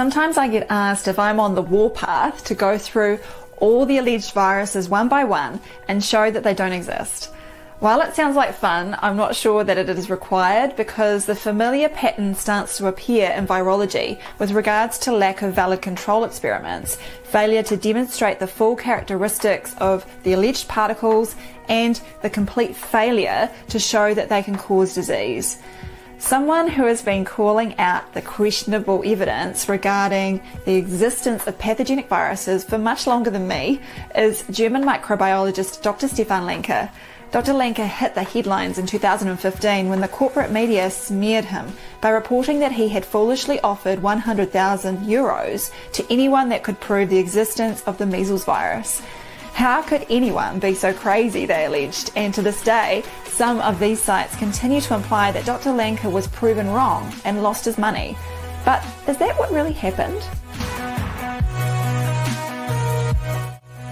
Sometimes I get asked if I'm on the warpath to go through all the alleged viruses one by one and show that they don't exist. While it sounds like fun, I'm not sure that it is required because the familiar pattern starts to appear in virology with regards to lack of valid control experiments, failure to demonstrate the full characteristics of the alleged particles, and the complete failure to show that they can cause disease. Someone who has been calling out the questionable evidence regarding the existence of pathogenic viruses for much longer than me is German microbiologist Dr. Stefan Lanka. Dr. Lanka hit the headlines in 2015 when the corporate media smeared him by reporting that he had foolishly offered 100,000 euros to anyone that could prove the existence of the measles virus. How could anyone be so crazy, they alleged, and to this day, some of these sites continue to imply that Dr. Lanka was proven wrong and lost his money. But is that what really happened?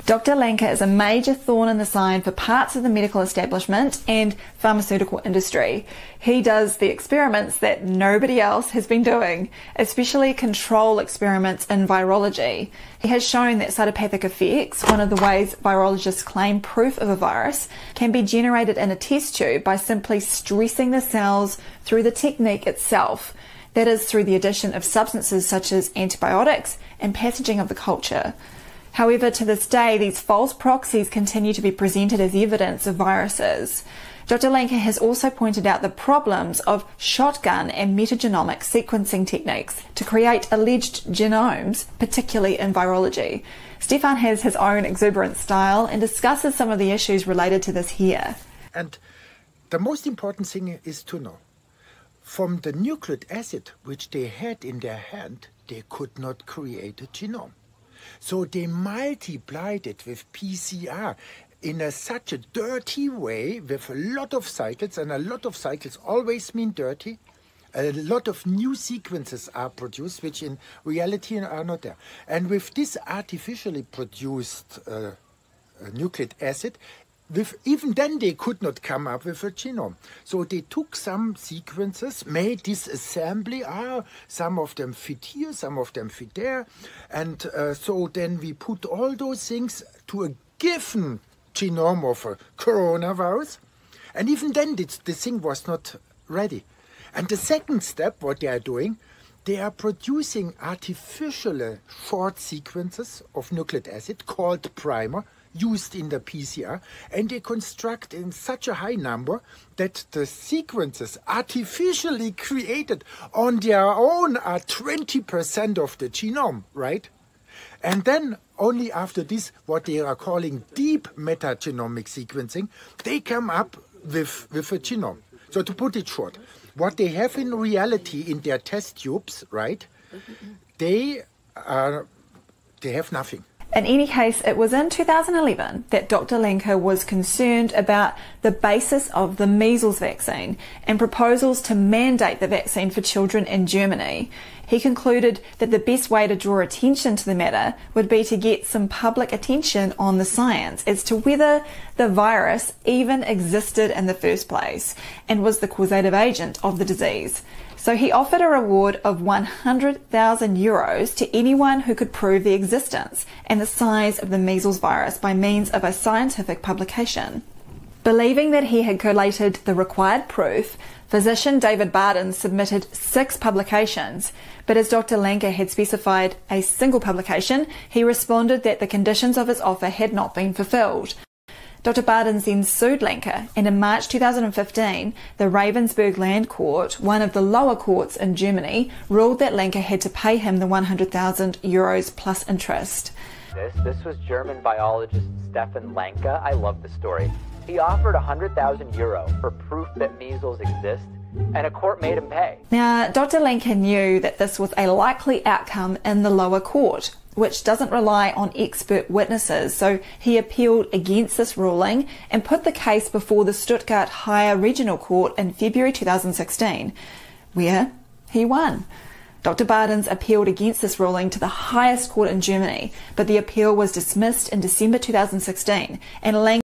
Dr. Lanka is a major thorn in the side for parts of the medical establishment and pharmaceutical industry. He does the experiments that nobody else has been doing, especially control experiments in virology. He has shown that cytopathic effects, one of the ways virologists claim proof of a virus, can be generated in a test tube by simply stressing the cells through the technique itself. That is, through the addition of substances such as antibiotics and pathogen of the culture. However, to this day, these false proxies continue to be presented as evidence of viruses. Dr. Lanka has also pointed out the problems of shotgun and metagenomic sequencing techniques to create alleged genomes, particularly in virology. Stefan has his own exuberant style and discusses some of the issues related to this here. And the most important thing is to know, from the nucleic acid which they had in their hand, they could not create a genome. So they multiplied it with PCR in such a dirty way, with a lot of cycles, and a lot of cycles always mean dirty. A lot of new sequences are produced, which in reality are not there. And with this artificially produced nucleic acid, even then they could not come up with a genome. So they took some sequences, made this assembly, some of them fit here, some of them fit there. And so then we put all those things to a given genome of a coronavirus. And even then the thing was not ready. And the second step, what they are doing, they are producing artificial short sequences of nucleic acid called primer, used in the PCR, and they construct in such a high number that the sequences artificially created on their own are 20% of the genome, right? And then only after this, what they are calling deep metagenomic sequencing, they come up with a genome. So to put it short, what they have in reality in their test tubes, right, they have nothing. In any case, it was in 2011 that Dr. Lanka was concerned about the basis of the measles vaccine and proposals to mandate the vaccine for children in Germany. He concluded that the best way to draw attention to the matter would be to get some public attention on the science as to whether the virus even existed in the first place and was the causative agent of the disease. So he offered a reward of 100,000 euros to anyone who could prove the existence and the size of the measles virus by means of a scientific publication. Believing that he had collated the required proof, physician David Bardens submitted 6 publications, but as Dr. Lanka had specified a single publication, he responded that the conditions of his offer had not been fulfilled. Dr. Bardens then sued Lanka, and in March 2015, the Ravensburg Land Court, one of the lower courts in Germany, ruled that Lanka had to pay him the 100,000 euros plus interest. This was German biologist Stefan Lanka. I love the story. He offered 100,000 euro for proof that measles exists, and a court made him pay. Now, Dr. Lanka knew that this was a likely outcome in the lower court, which doesn't rely on expert witnesses, so he appealed against this ruling and put the case before the Stuttgart Higher Regional Court in February 2016, where he won. Dr. Bardens appealed against this ruling to the highest court in Germany, but the appeal was dismissed in December 2016, and Lanka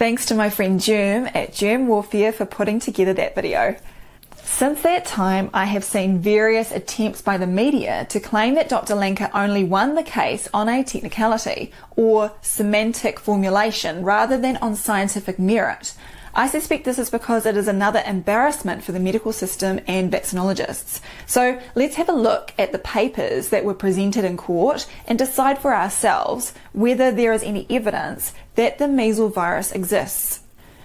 Thanks to my friend Germ at Germ Warfare for putting together that video. Since that time, I have seen various attempts by the media to claim that Dr. Lanka only won the case on a technicality or semantic formulation rather than on scientific merit. I suspect this is because it is another embarrassment for the medical system and vaccinologists. So let's have a look at the papers that were presented in court and decide for ourselves whether there is any evidence that the measles virus exists.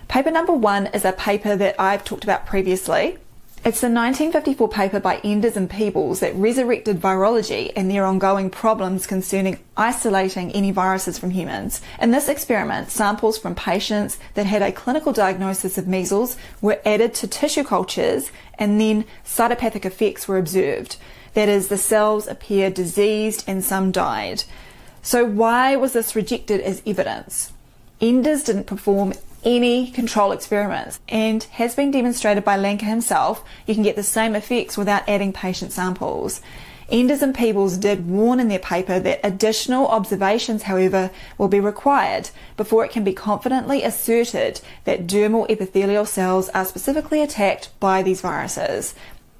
Paper number one is a paper that I've talked about previously. It's the 1954 paper by Enders and Peebles that resurrected virology and their ongoing problems concerning isolating any viruses from humans. In this experiment, samples from patients that had a clinical diagnosis of measles were added to tissue cultures and then cytopathic effects were observed. That is, the cells appeared diseased and some died. So why was this rejected as evidence? Enders didn't perform any control experiments and has been demonstrated by Lanka himself you can get the same effects without adding patient samples. Enders and Peebles did warn in their paper that additional observations, however, will be required before it can be confidently asserted that dermal epithelial cells are specifically attacked by these viruses.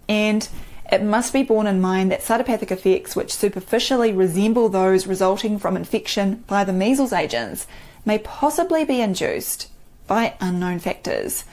And it must be borne in mind that cytopathic effects, which superficially resemble those resulting from infection by the measles agents, may possibly be induced by unknown factors.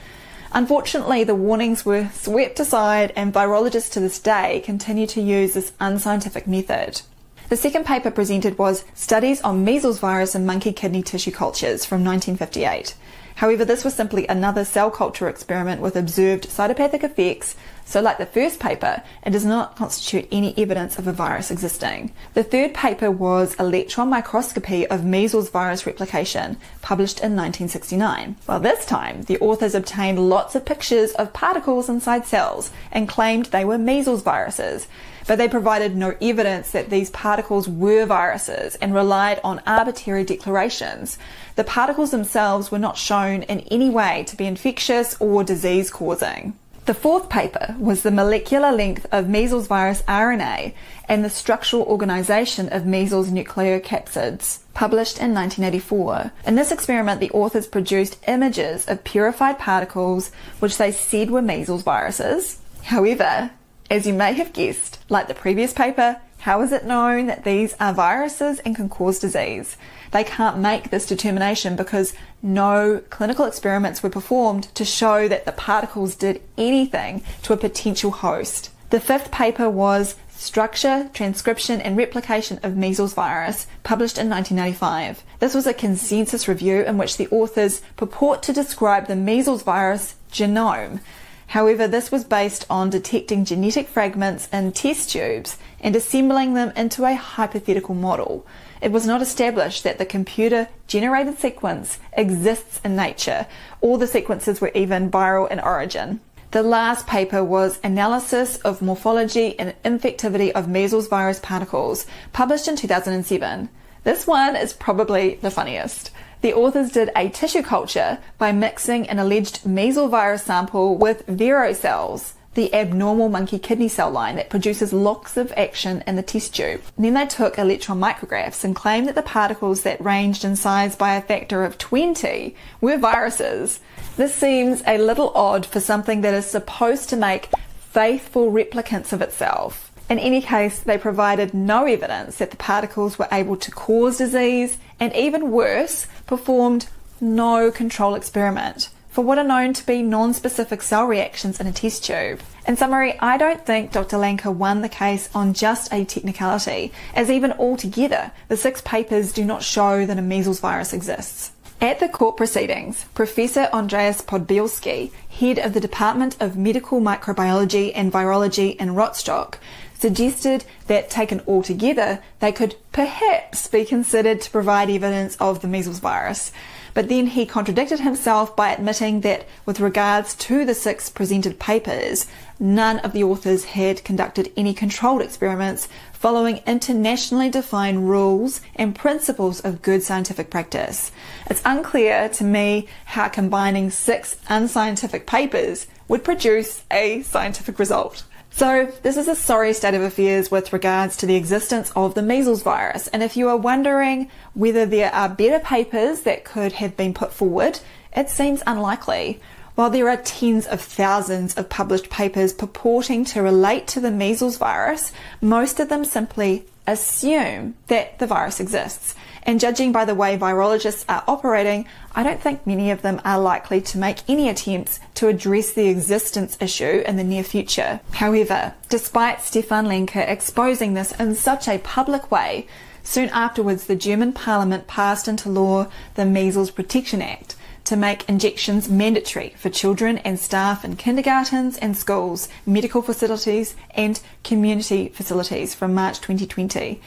Unfortunately, the warnings were swept aside and virologists to this day continue to use this unscientific method. The second paper presented was Studies on Measles Virus in Monkey Kidney Tissue Cultures from 1958. However, this was simply another cell culture experiment with observed cytopathic effects, so like the first paper, it does not constitute any evidence of a virus existing. The third paper was Electron Microscopy of Measles Virus Replication, published in 1969. Well, this time, the authors obtained lots of pictures of particles inside cells and claimed they were measles viruses, but they provided no evidence that these particles were viruses and relied on arbitrary declarations. The particles themselves were not shown in any way to be infectious or disease-causing. The fourth paper was the molecular length of measles virus RNA and the structural organization of measles nucleocapsids, published in 1984. In this experiment, the authors produced images of purified particles which they said were measles viruses. However, as you may have guessed, like the previous paper, how is it known that these are viruses and can cause disease? They can't make this determination because no clinical experiments were performed to show that the particles did anything to a potential host. The fifth paper was Structure, Transcription and Replication of Measles Virus, published in 1995. This was a consensus review in which the authors purport to describe the measles virus genome. However, this was based on detecting genetic fragments in test tubes and assembling them into a hypothetical model. It was not established that the computer-generated sequence exists in nature, or the sequences were even viral in origin. The last paper was Analysis of Morphology and Infectivity of Measles Virus Particles, published in 2007. This one is probably the funniest. The authors did a tissue culture by mixing an alleged measles virus sample with Vero cells, the abnormal monkey kidney cell line that produces locks of action in the test tube. And then they took electron micrographs and claimed that the particles that ranged in size by a factor of 20 were viruses. This seems a little odd for something that is supposed to make faithful replicants of itself. In any case, they provided no evidence that the particles were able to cause disease and, even worse, performed no control experiment for what are known to be non-specific cell reactions in a test tube. In summary, I don't think Dr. Lanka won the case on just a technicality, as even altogether, the six papers do not show that a measles virus exists. At the court proceedings, Professor Andreas Podbielski, head of the Department of Medical Microbiology and Virology in Rostock, suggested that taken altogether, they could perhaps be considered to provide evidence of the measles virus. But then he contradicted himself by admitting that with regards to the six presented papers, none of the authors had conducted any controlled experiments following internationally defined rules and principles of good scientific practice. It's unclear to me how combining six unscientific papers would produce a scientific result. So this is a sorry state of affairs with regards to the existence of the measles virus, and if you are wondering whether there are better papers that could have been put forward, It seems unlikely. While there are tens of thousands of published papers purporting to relate to the measles virus, most of them simply assume that the virus exists. And judging by the way virologists are operating, I don't think many of them are likely to make any attempts to address the existence issue in the near future. However, despite Stefan Lanka exposing this in such a public way, soon afterwards the German parliament passed into law the Measles Protection Act to make injections mandatory for children and staff in kindergartens and schools, medical facilities and community facilities from March 2020.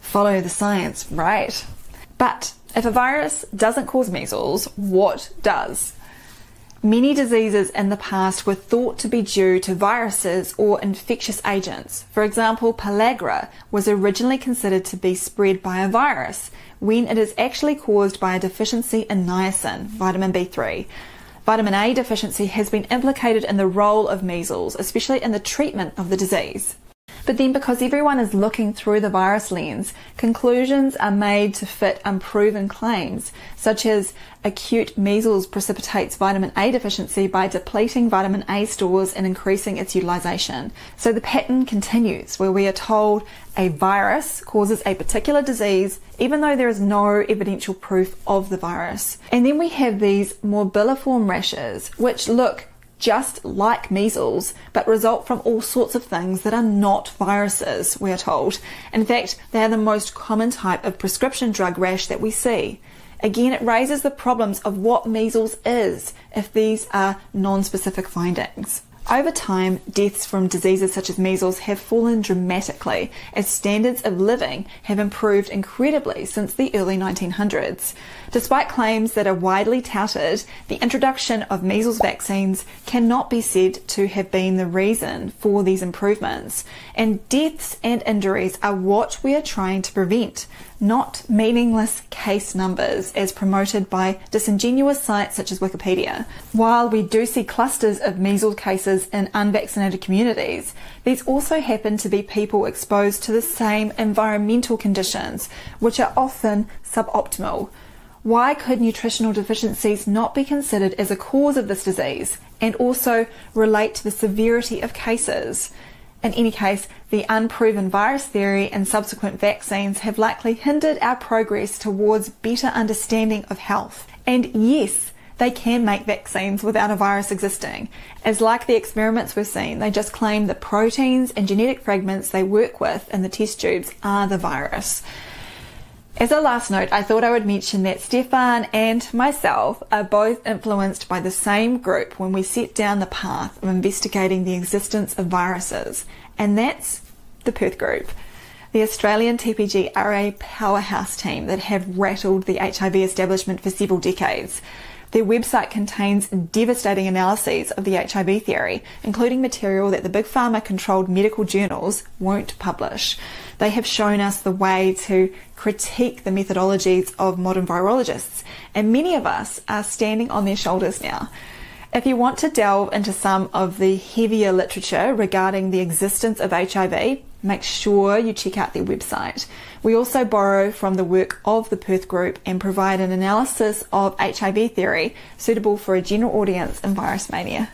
Follow the science, right? But if a virus doesn't cause measles, what does? Many diseases in the past were thought to be due to viruses or infectious agents. For example, pellagra was originally considered to be spread by a virus when it is actually caused by a deficiency in niacin, vitamin B3. Vitamin A deficiency has been implicated in the role of measles, especially in the treatment of the disease. But then, because everyone is looking through the virus lens, conclusions are made to fit unproven claims, such as acute measles precipitates vitamin A deficiency by depleting vitamin A stores and increasing its utilization. So the pattern continues, where we are told a virus causes a particular disease, even though there is no evidential proof of the virus. And then we have these morbilliform rashes, which look just like measles, but result from all sorts of things that are not viruses, we are told. In fact, they are the most common type of prescription drug rash that we see. Again, it raises the problems of what measles is if these are non-specific findings. Over time, deaths from diseases such as measles have fallen dramatically as standards of living have improved incredibly since the early 1900s. Despite claims that are widely touted, the introduction of measles vaccines cannot be said to have been the reason for these improvements. And deaths and injuries are what we are trying to prevent, not meaningless case numbers as promoted by disingenuous sites such as Wikipedia. While we do see clusters of measles cases in unvaccinated communities, these also happen to be people exposed to the same environmental conditions, which are often suboptimal. Why could nutritional deficiencies not be considered as a cause of this disease and also relate to the severity of cases? In any case, the unproven virus theory and subsequent vaccines have likely hindered our progress towards better understanding of health. And yes, they can make vaccines without a virus existing, as like the experiments we've seen, they just claim the proteins and genetic fragments they work with in the test tubes are the virus. As a last note, I thought I would mention that Stefan and myself are both influenced by the same group when we set down the path of investigating the existence of viruses, and that's the Perth Group. The Australian TPG are a powerhouse team that have rattled the HIV establishment for several decades. Their website contains devastating analyses of the HIV theory, including material that the big pharma-controlled medical journals won't publish. They have shown us the way to critique the methodologies of modern virologists, and many of us are standing on their shoulders now. If you want to delve into some of the heavier literature regarding the existence of HIV, make sure you check out their website. We also borrow from the work of the Perth Group and provide an analysis of HIV theory suitable for a general audience in virus mania.